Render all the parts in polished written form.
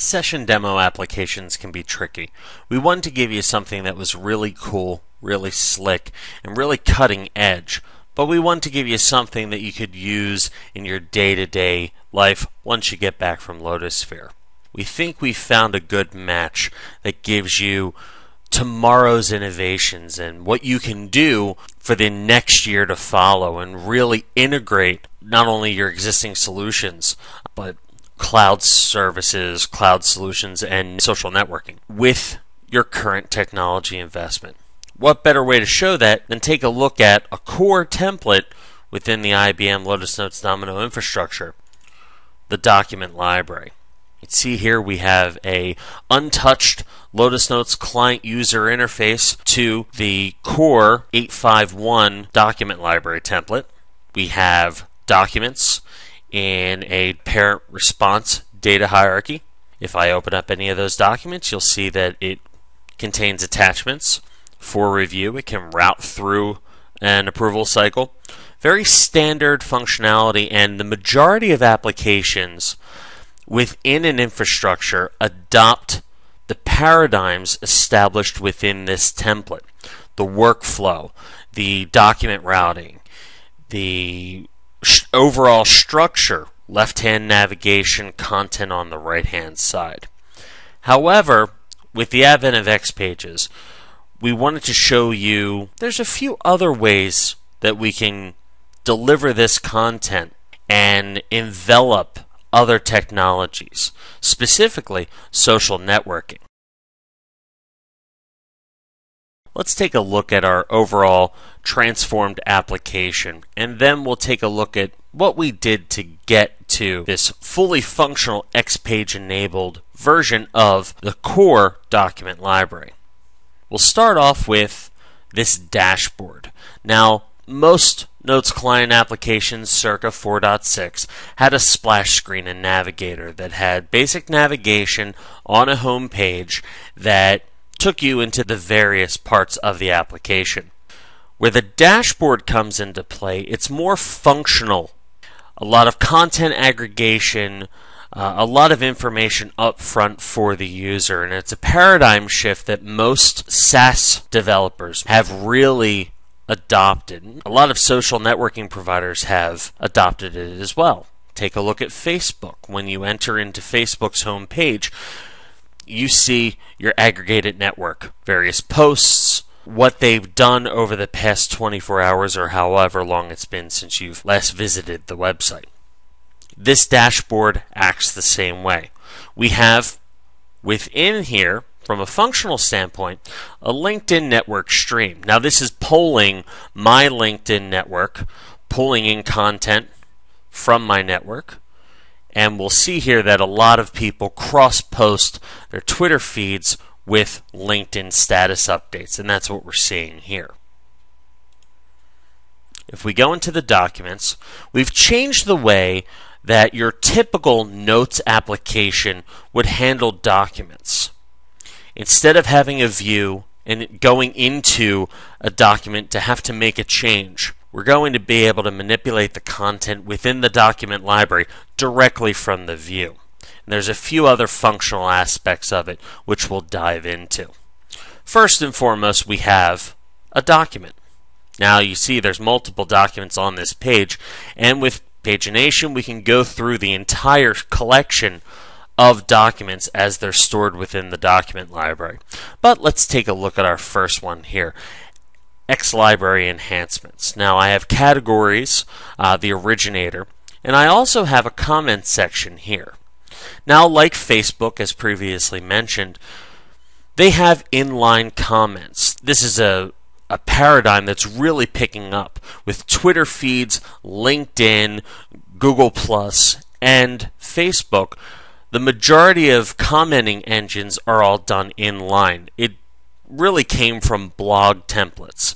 Session demo applications can be tricky. We wanted to give you something that was really cool, really slick, and really cutting edge. But we wanted to give you something that you could use in your day-to-day life once you get back from Lotusphere. We think we found a good match that gives you tomorrow's innovations and what you can do for the next year to follow and really integrate not only your existing solutions, but cloud services, cloud solutions, and social networking with your current technology investment. What better way to show that than take a look at a core template within the IBM Lotus Notes Domino infrastructure, the document library. You can see here we have a untouched Lotus Notes client user interface to the core 851 document library template. We have documents in a parent response data hierarchy. If I open up any of those documents, you'll see that it contains attachments for review. It can route through an approval cycle. Very standard functionality, and the majority of applications within an infrastructure adopt the paradigms established within this template. The workflow, the document routing, the overall structure, left-hand navigation, content on the right-hand side. However, with the advent of XPages, we wanted to show you there's a few other ways that we can deliver this content and envelop other technologies, specifically social networking. Let's take a look at our overall transformed application, and then we'll take a look at what we did to get to this fully functional XPage enabled version of the core document library. We'll start off with this dashboard. Now, most Notes client applications circa 4.6 had a splash screen and navigator that had basic navigation on a home page that took you into the various parts of the application. Where the dashboard comes into play, it's more functional. A lot of content aggregation, a lot of information up front for the user, and it's a paradigm shift that most SaaS developers have really adopted. A lot of social networking providers have adopted it as well. Take a look at Facebook. When you enter into Facebook's homepage, you see your aggregated network, various posts, what they've done over the past 24 hours or however long it's been since you've last visited the website. This dashboard acts the same way. We have within here, from a functional standpoint, a LinkedIn network stream. Now this is polling my LinkedIn network, pulling in content from my network. And we'll see here that a lot of people cross-post their Twitter feeds with LinkedIn status updates, and that's what we're seeing here. If we go into the documents, we've changed the way that your typical Notes application would handle documents. Instead of having a view and going into a document to have to make a change, we're going to be able to manipulate the content within the document library directly from the view. And there's a few other functional aspects of it which we'll dive into. First and foremost, we have a document. Now you see there's multiple documents on this page, and with pagination we can go through the entire collection of documents as they're stored within the document library. But let's take a look at our first one here. XLibrary enhancements. Now I have categories, the originator, and I also have a comment section here. Now, like Facebook, as previously mentioned, they have inline comments. This is a paradigm that's really picking up with Twitter feeds, LinkedIn, Google+, and Facebook. The majority of commenting engines are all done inline. It really came from blog templates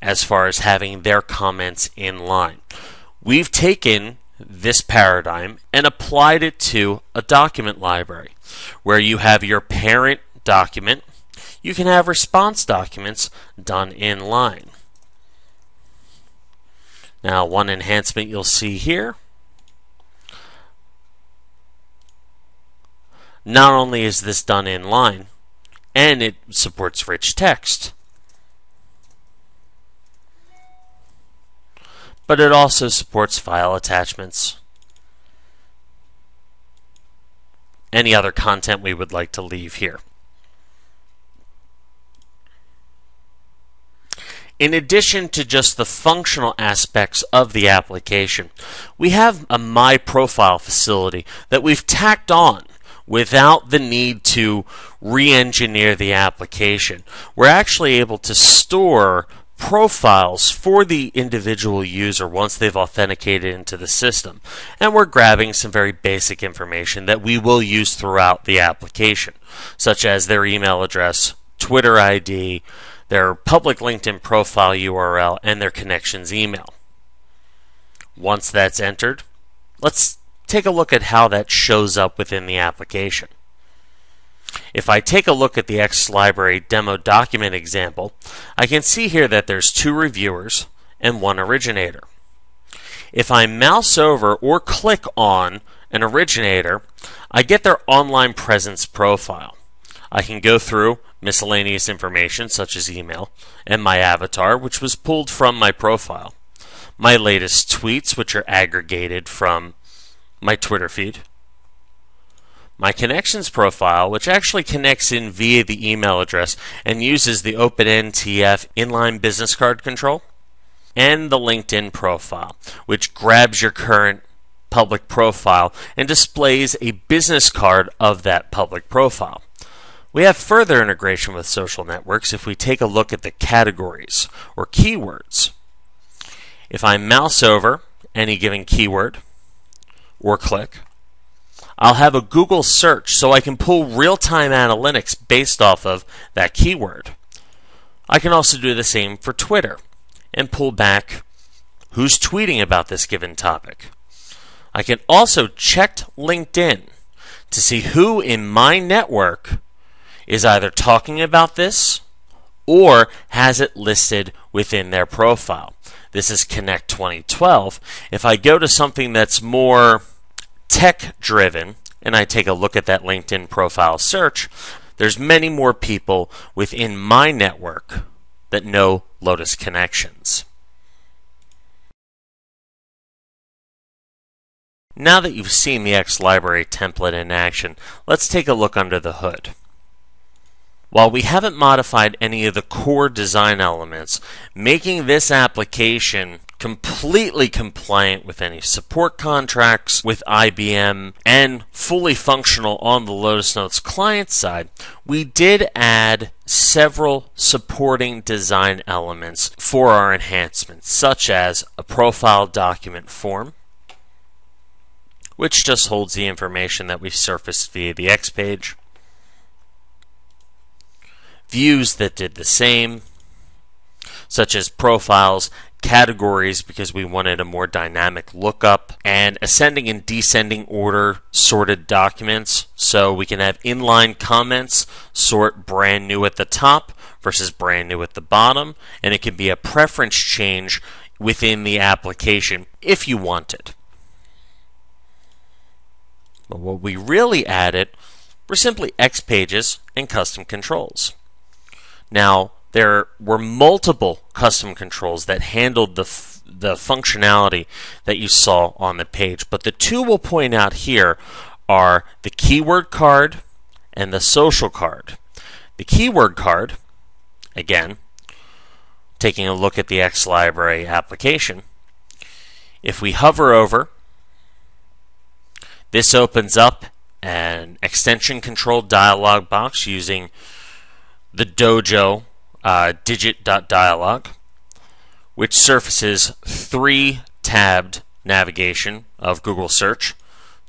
as far as having their comments in line. We've taken this paradigm and applied it to a document library where you have your parent document. You can have response documents done in line. Now, one enhancement you'll see here, Not only is this done inline, and it supports rich text, but it also supports file attachments, any other content we would like to leave here. In addition to just the functional aspects of the application, we have a My Profile facility that we've tacked on without the need to re-engineer the application. We're actually able to store profiles for the individual user once they've authenticated into the system, and we're grabbing some very basic information that we will use throughout the application, such as their email address, Twitter ID, their public LinkedIn profile URL, and their connections email. Once that's entered, let's take a look at how that shows up within the application. If I take a look at the XLibrary demo document example, I can see here that there's 2 reviewers and 1 originator. If I mouse over or click on an originator, I get their online presence profile. I can go through miscellaneous information such as email and my avatar, which was pulled from my profile, my latest tweets, which are aggregated from my Twitter feed, my connections profile, which actually connects in via the email address and uses the OpenNTF inline business card control, and the LinkedIn profile, which grabs your current public profile and displays a business card of that public profile. We have further integration with social networks if we take a look at the categories or keywords. If I mouse over any given keyword or click, I'll have a Google search, so I can pull real-time analytics based off of that keyword. I can also do the same for Twitter and pull back who's tweeting about this given topic. I can also check LinkedIn to see who in my network is either talking about this or has it listed within their profile. This is Connect 2012. If I go to something that's more tech-driven, and I take a look at that LinkedIn profile search, there's many more people within my network that know Lotus Connections. Now that you've seen the XLibrary template in action, let's take a look under the hood. While we haven't modified any of the core design elements, making this application completely compliant with any support contracts with IBM and fully functional on the Lotus Notes client side, we did add several supporting design elements for our enhancements, such as a profile document form, which just holds the information that we've surfaced via the X page, views that did the same, such as profiles, categories, because we wanted a more dynamic lookup, and ascending and descending order sorted documents, so we can have inline comments sort brand new at the top versus brand new at the bottom, and it can be a preference change within the application if you want it. But what we really added were simply XPages and custom controls. Now, there were multiple custom controls that handled the functionality that you saw on the page, but the two we'll point out here are the keyword card and the social card. The keyword card, again, taking a look at the XLibrary application, if we hover over, this opens up an extension control dialog box using the dojo digit.dialog, which surfaces 3 tabbed navigation of Google search,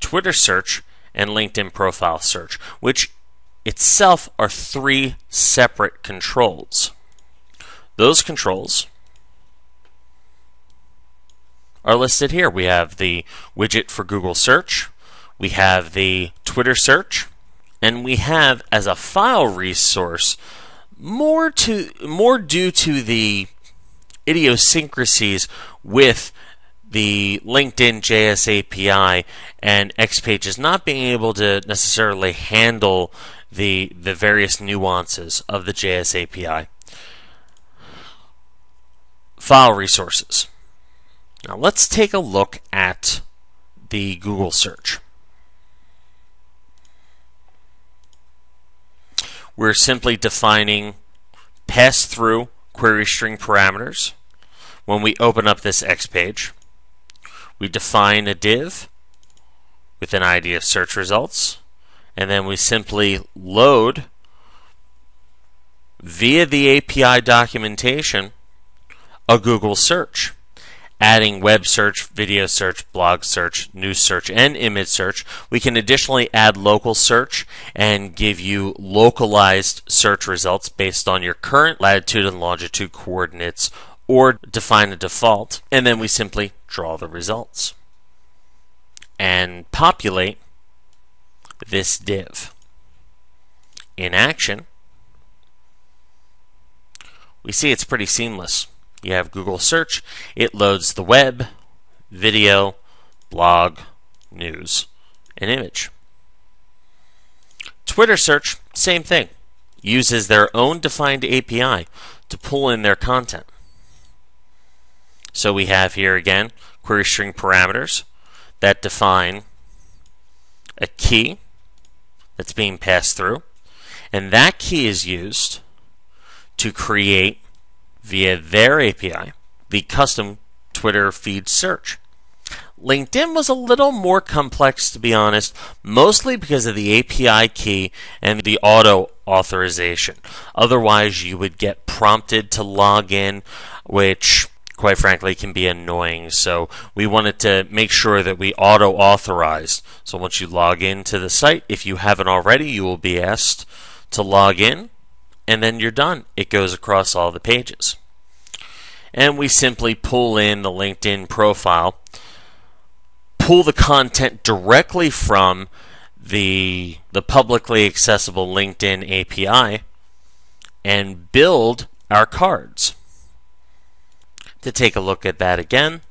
Twitter search, and LinkedIn profile search, which itself are 3 separate controls. Those controls are listed here. We have the widget for Google search, we have the Twitter search, and we have as a file resource, more due to the idiosyncrasies with the LinkedIn JS API and XPages not being able to necessarily handle the various nuances of the JS API. File resources. Now let's take a look at the Google search. We're simply defining pass-through query string parameters. When we open up this X page, we define a div with an ID of search results, and then we simply load via the API documentation a Google search, adding web search, video search, blog search, news search, and image search. We can additionally add local search and give you localized search results based on your current latitude and longitude coordinates, or define a default, and then we simply draw the results and populate this div. In action, we see it's pretty seamless. You have Google search, it loads the web, video, blog, news, and image. Twitter search, same thing, uses their own defined API to pull in their content. So we have here again query string parameters that define a key that's being passed through, and that key is used to create via their API, the custom Twitter feed search. LinkedIn was a little more complex, to be honest, mostly because of the API key and the auto authorization. Otherwise, you would get prompted to log in, which quite frankly can be annoying. So we wanted to make sure that we auto authorized. So once you log into the site, if you haven't already, you will be asked to log in, and then you're done. It goes across all the pages. And we simply pull in the LinkedIn profile, pull the content directly from the publicly accessible LinkedIn API, and build our cards. To take a look at that again,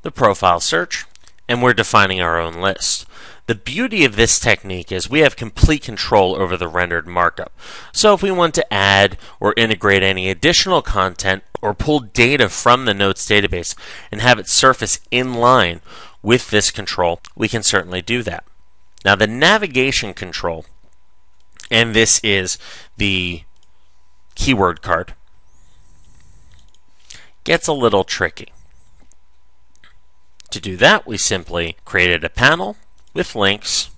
the profile search, and we're defining our own list. The beauty of this technique is we have complete control over the rendered markup. So if we want to add or integrate any additional content or pull data from the notes database and have it surface in line with this control, we can certainly do that. Now the navigation control, and this is the keyword card, gets a little tricky. To do that, we simply created a panel with links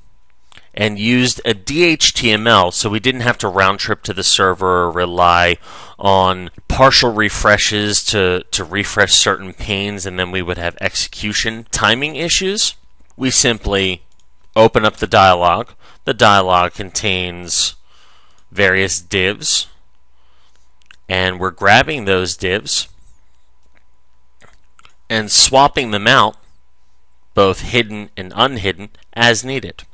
and used a DHTML, so we didn't have to round trip to the server or rely on partial refreshes to refresh certain panes, and then we would have execution timing issues. We simply open up the dialog. The dialog contains various divs, and we're grabbing those divs and swapping them out, both hidden and unhidden, as needed.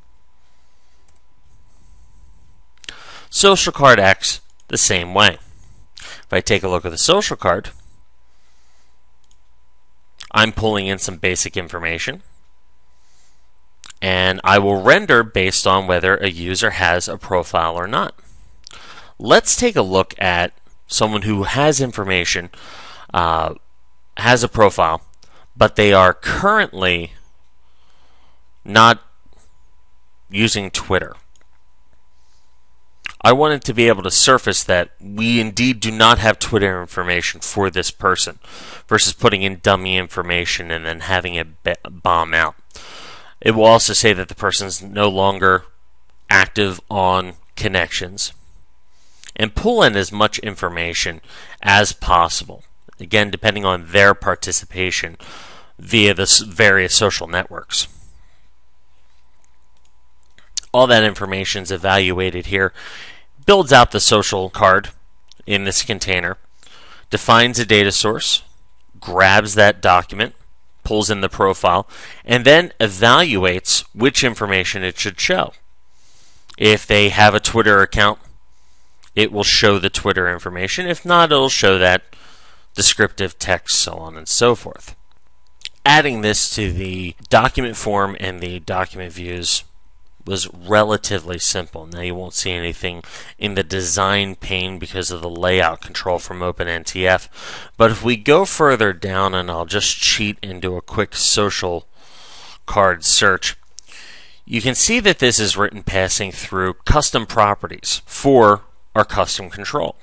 Social card acts the same way. If I take a look at the social card, I'm pulling in some basic information, and I will render based on whether a user has a profile or not. Let's take a look at someone who has information, has a profile, but they are currently not using Twitter. I wanted to be able to surface that we indeed do not have Twitter information for this person, versus putting in dummy information and then having it bomb out. It will also say that the person's no longer active on Connections, and pull in as much information as possible, again depending on their participation via the various social networks. All that information is evaluated here, builds out the social card in this container, defines a data source, grabs that document, pulls in the profile, and then evaluates which information it should show. If they have a Twitter account, it will show the Twitter information. If not, it will show that descriptive text, so on and so forth. adding this to the document form and the document views was relatively simple. Now you won't see anything in the design pane because of the layout control from OpenNTF, but if we go further down, and I'll just cheat and do a quick social card search, you can see that this is written passing through custom properties for our custom control.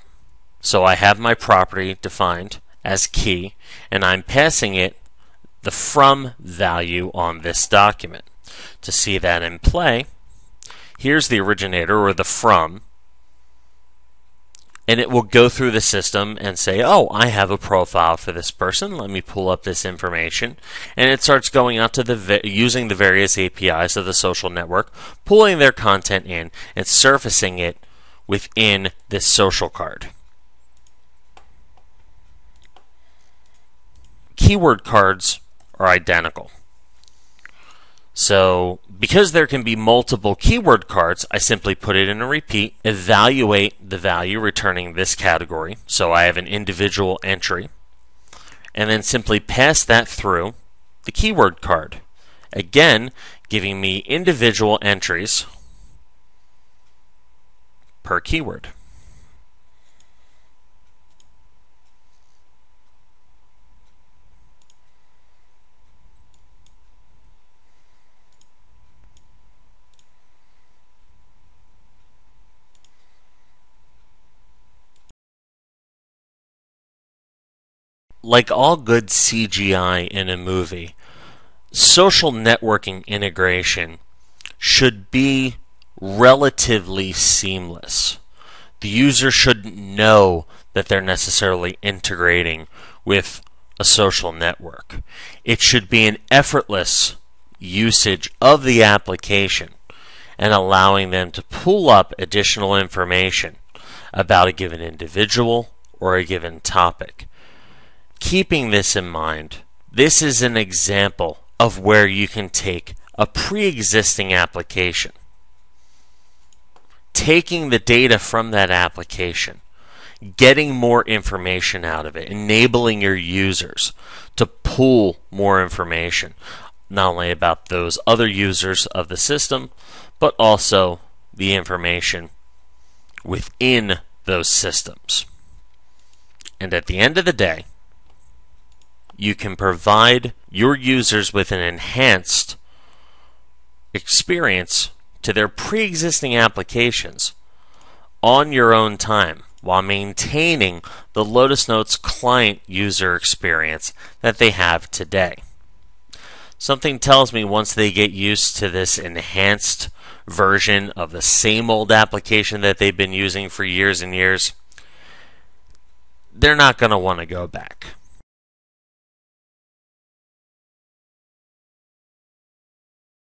So I have my property defined as key, and I'm passing it the from value on this document. To see that in play, here's the originator, or the from, and it will go through the system and say, oh, I have a profile for this person, let me pull up this information, and it starts going out to the using the various APIs of the social network, pulling their content in and surfacing it within this social card. Keyword cards are identical. So because there can be multiple keyword cards, I simply put it in a repeat, evaluate the value returning this category, so I have an individual entry, and then simply pass that through the keyword card, again giving me individual entries per keyword. Like all good CGI in a movie, social networking integration should be relatively seamless. The user shouldn't know that they're necessarily integrating with a social network. It should be an effortless usage of the application and allowing them to pull up additional information about a given individual or a given topic. Keeping this in mind, this is an example of where you can take a pre-existing application, taking the data from that application, getting more information out of it, enabling your users to pull more information, not only about those other users of the system, but also the information within those systems. And at the end of the day, you can provide your users with an enhanced experience to their pre-existing applications on your own time while maintaining the Lotus Notes client user experience that they have today. Something tells me once they get used to this enhanced version of the same old application that they've been using for years and years, they're not going to want to go back.